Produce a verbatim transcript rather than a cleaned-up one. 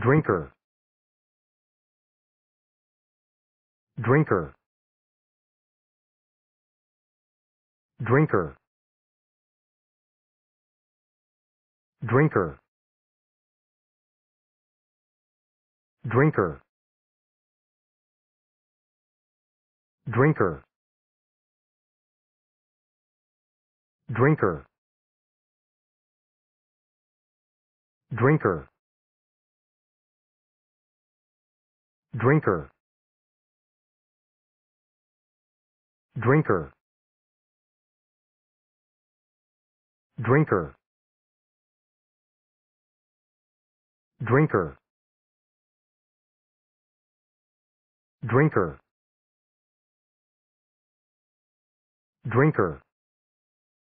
Drinker. Drinker. Drinker. Drinker. Drinker. Drinker. Drinker. Drinker. Drinker. Drinker. Drinker. Drinker. Drinker. Drinker.